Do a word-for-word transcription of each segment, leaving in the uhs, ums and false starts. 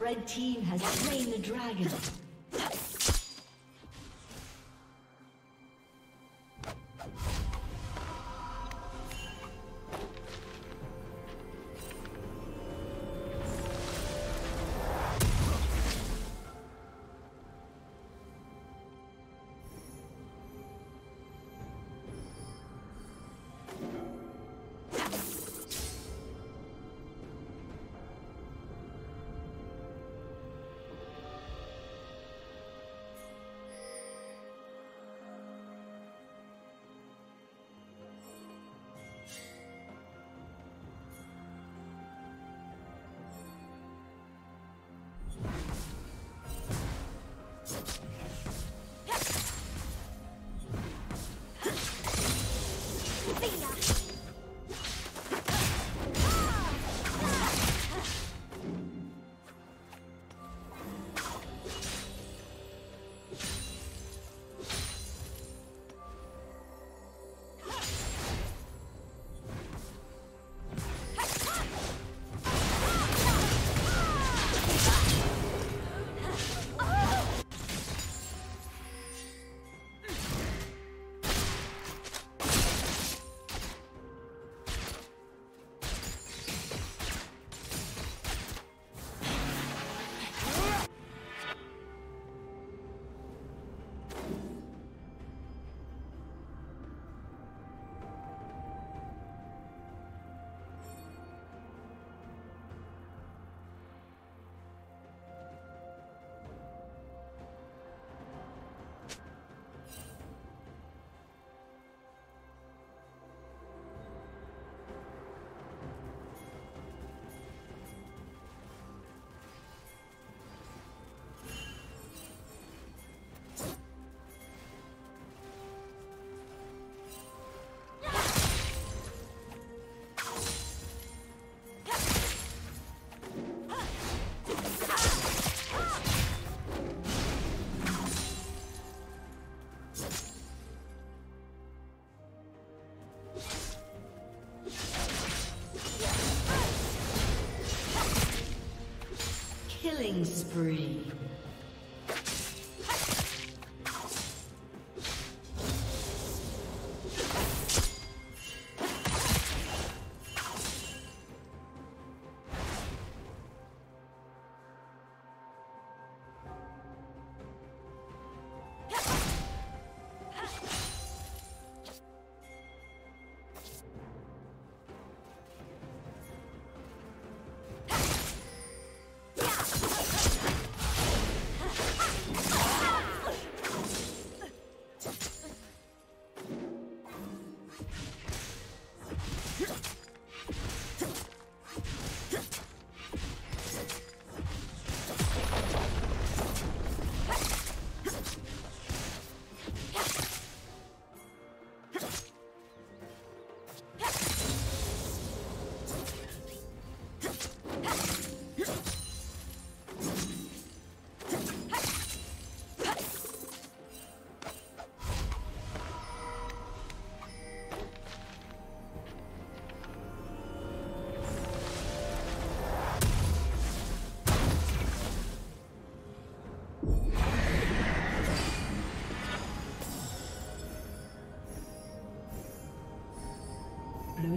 Red team has slain the dragon. Killing spree. Blue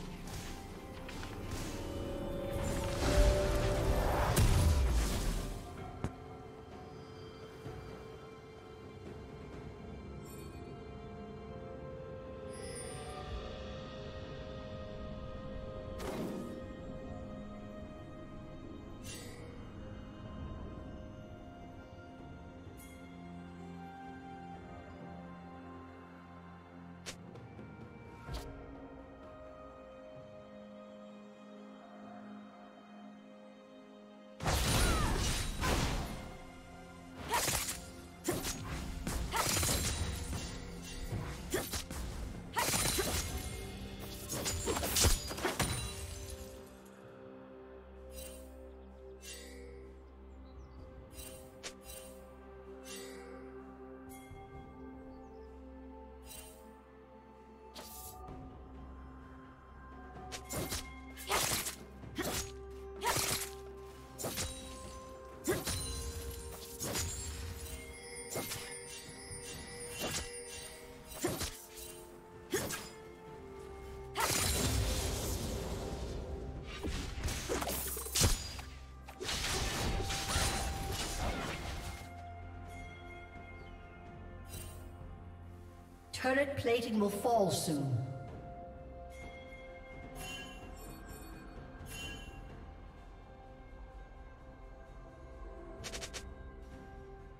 Turret plating will fall soon.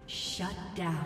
Shut down.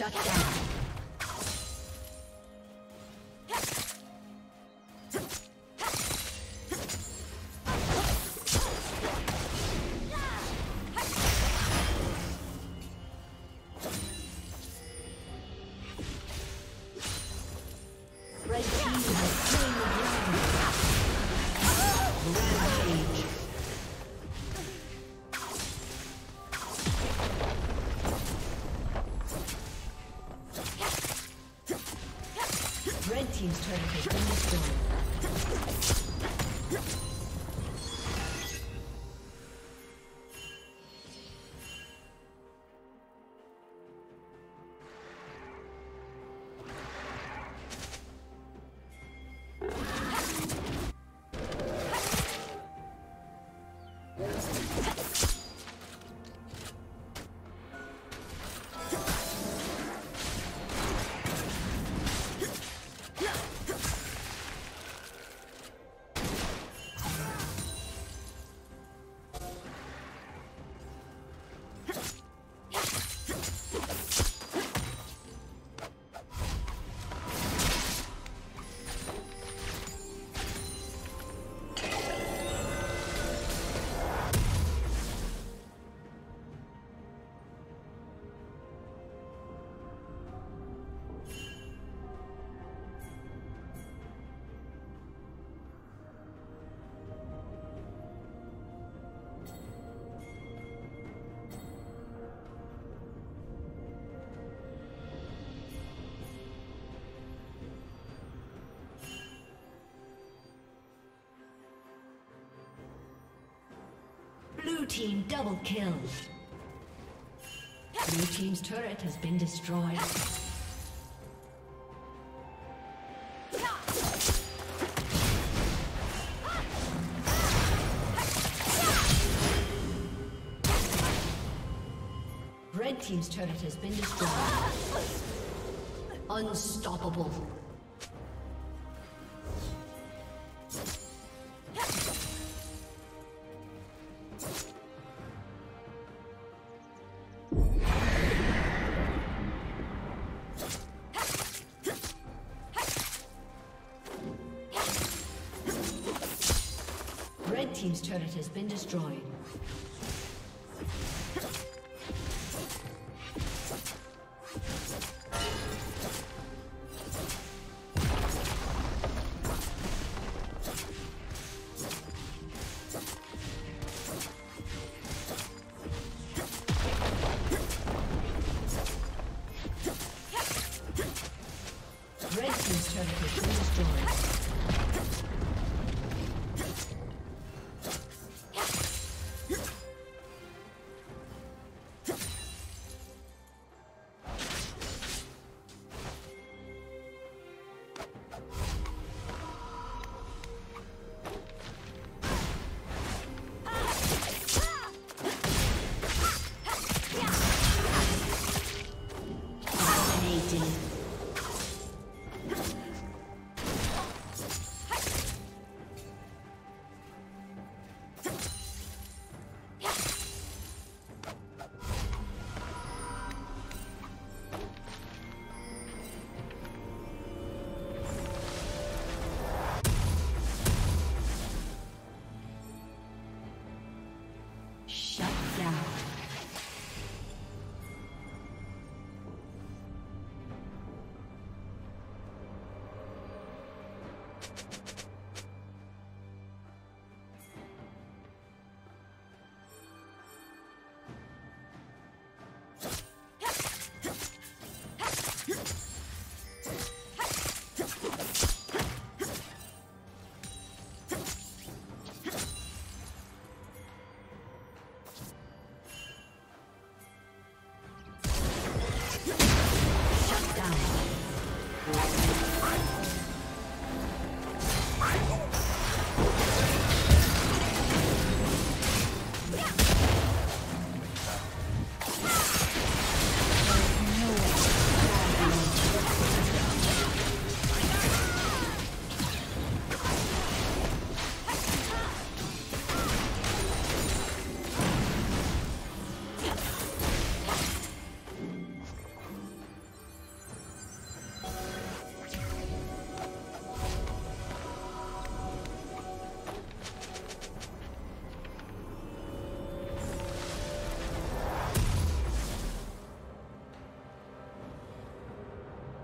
Shut down. Team's turn to take the stone. Blue team double kill. Blue team's turret has been destroyed. Red team's turret has been destroyed. Unstoppable. Team's turret has been destroyed. Red team's turret has been destroyed.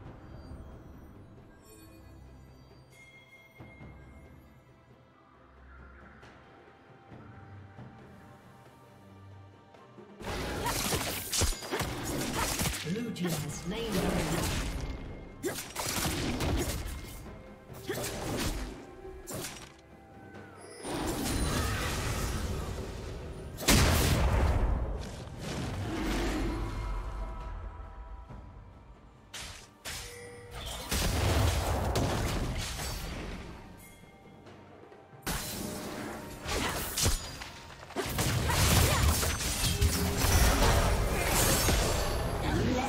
Blue team has slain the enemy.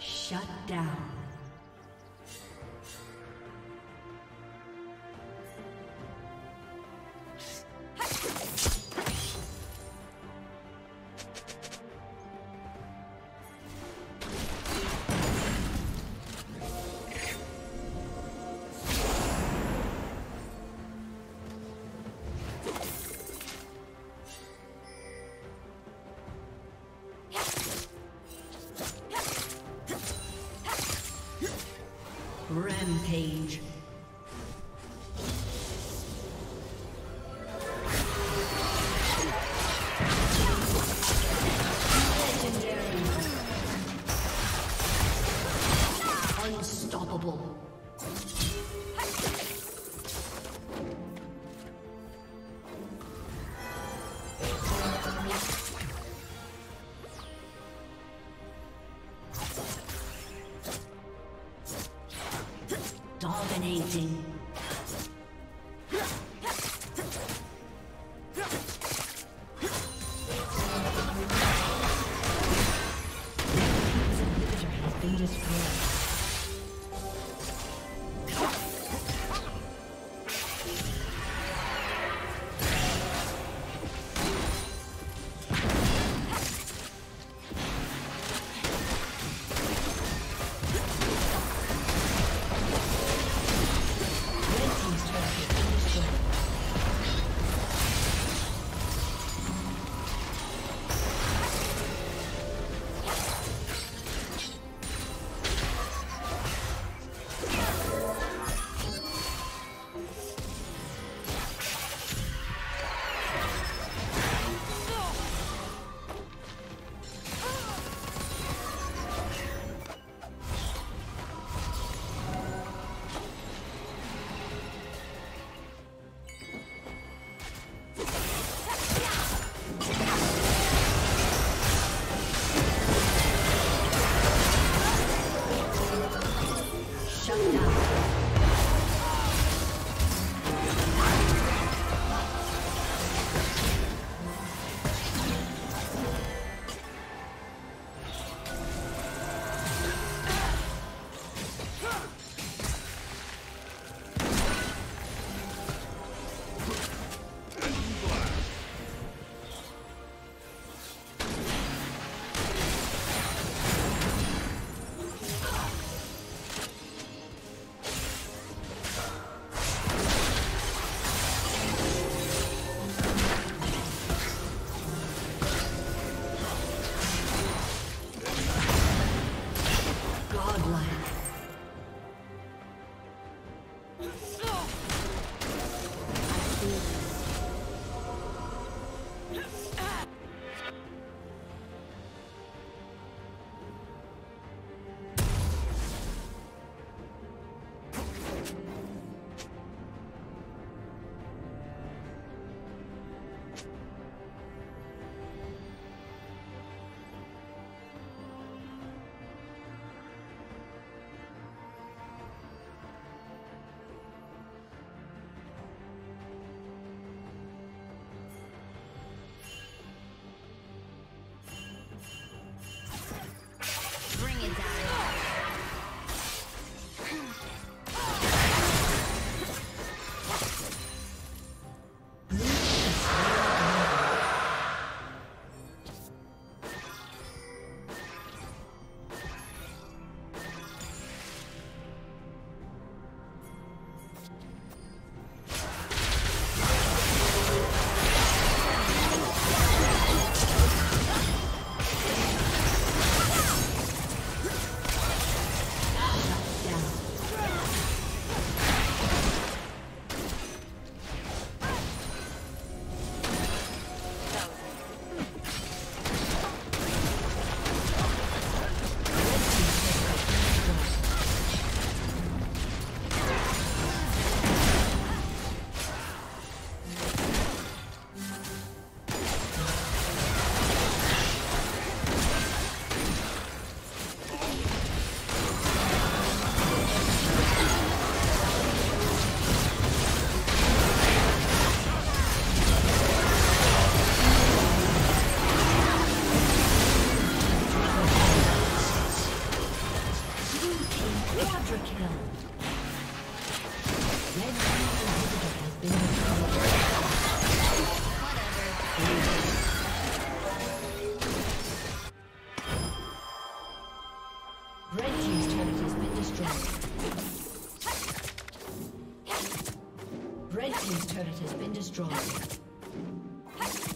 Shut down. Rampage. Legendary. Unstoppable. Dominating.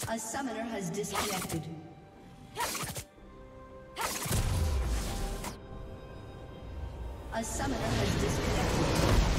A summoner has disconnected. A summoner has disconnected.